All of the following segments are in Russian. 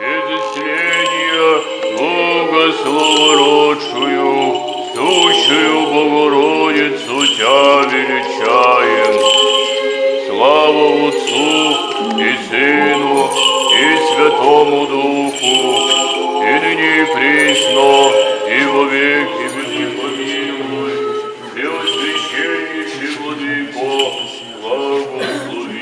Изъяснение Богословородшую, сущую Богородицу Тя величаем. Слава Отцу и Сыну и Святому Духу, и ныне присно, и во веки веков. Преосвященнейший Владыко, благослови.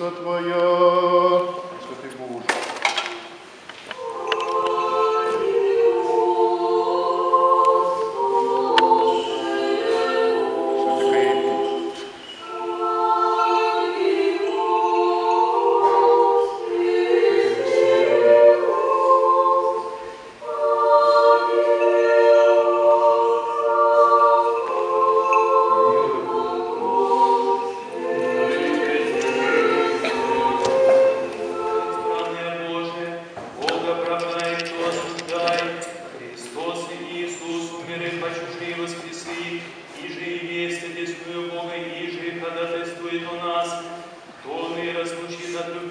Птица твоя, святый Боже. Thank you.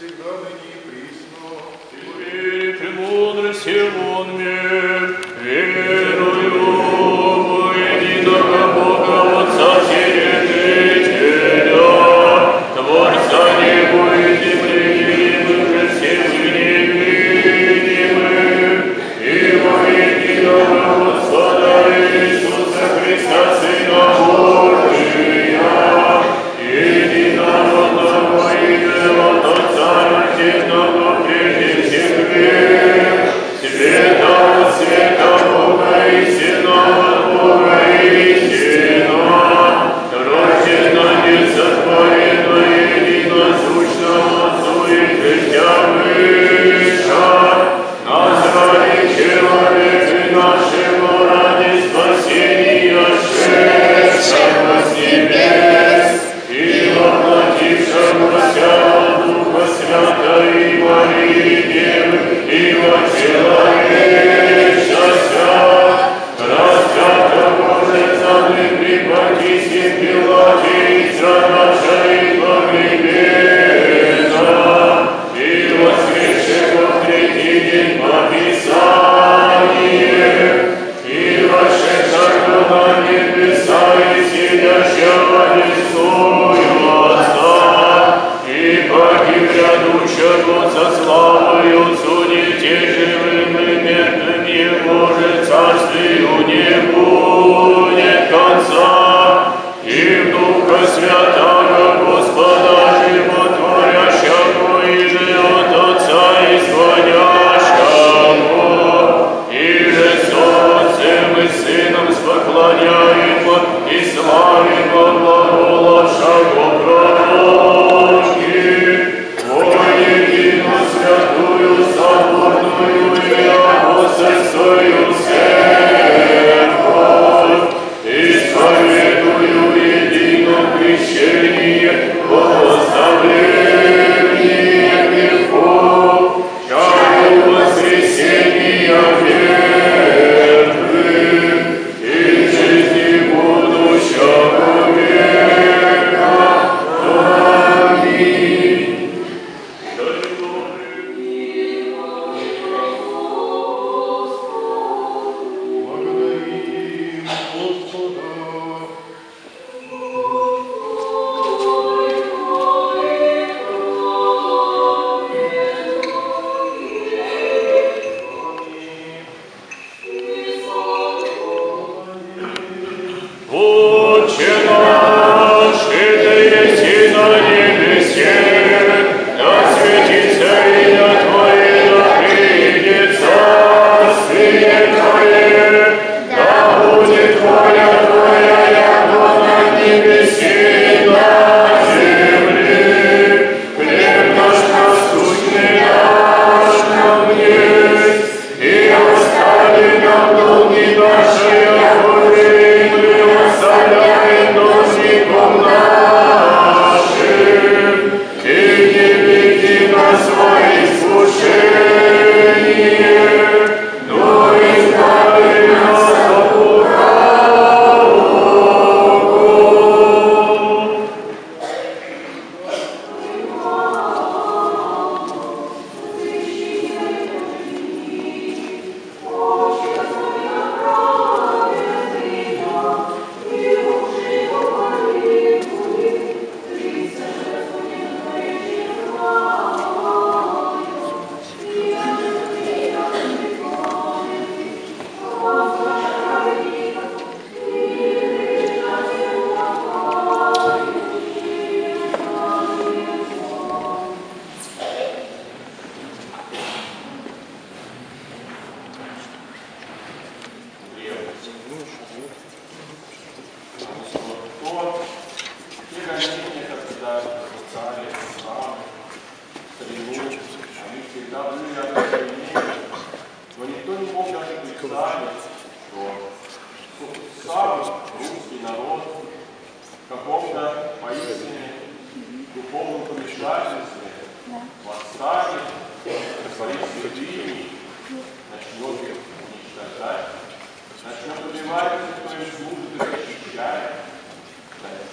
всегда ныне и присно. Силу вере ты мудрость, силу он мне, верую, единого Бога Отца Вседержителя, Творца неба и земли, видимых и всех невидимых, и во единого Господа Иисуса Христа, Сына Божия.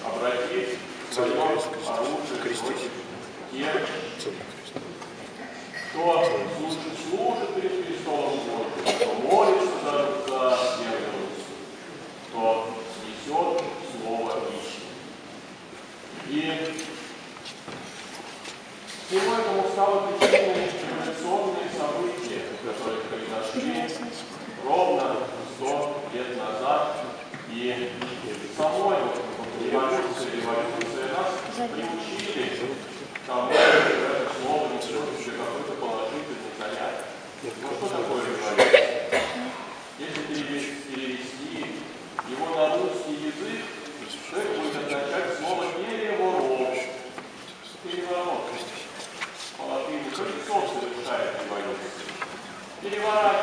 Обратить свое оружие к тем, кто служит перед Христом, кто молится даже за веру, кто несет слово истины. И всему этому стало причиной революционные события, которые произошли ровно 100 лет назад. И самой революции нас приучили к тому, что это слово не все-таки какой-то положительный заряд. Но что такое революция? Если перевести его на русский язык, то это будет означать слово «переворот». Переворот. По-латыни Христос совершает революцию. Переворачивает